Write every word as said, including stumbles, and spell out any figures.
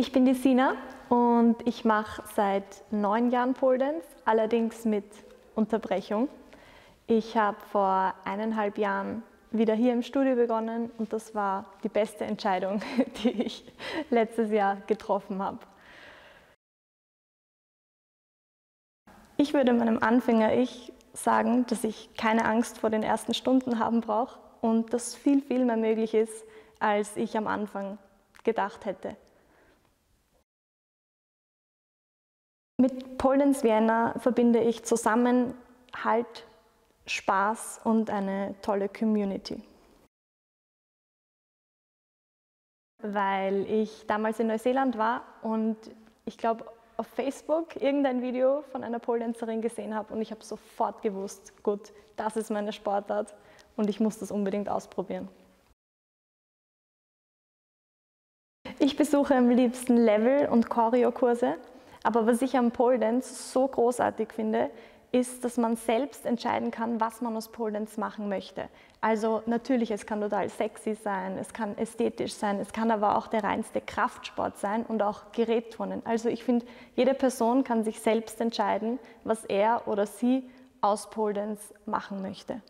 Ich bin die Sina und ich mache seit neun Jahren Poledance, allerdings mit Unterbrechung. Ich habe vor eineinhalb Jahren wieder hier im Studio begonnen und das war die beste Entscheidung, die ich letztes Jahr getroffen habe. Ich würde meinem Anfänger-Ich sagen, dass ich keine Angst vor den ersten Stunden haben brauche und dass viel, viel mehr möglich ist, als ich am Anfang gedacht hätte. Mit Poledance Vienna verbinde ich Zusammenhalt, Spaß und eine tolle Community. Weil ich damals in Neuseeland war und ich glaube auf Facebook irgendein Video von einer Poledänzerin gesehen habe und ich habe sofort gewusst, gut, das ist meine Sportart und ich muss das unbedingt ausprobieren. Ich besuche am liebsten Level- und Choreo-Kurse. Aber was ich am Poledance so großartig finde, ist, dass man selbst entscheiden kann, was man aus Poledance machen möchte. Also natürlich, es kann total sexy sein, es kann ästhetisch sein, es kann aber auch der reinste Kraftsport sein und auch Gerätturnen. Also ich finde, jede Person kann sich selbst entscheiden, was er oder sie aus Poledance machen möchte.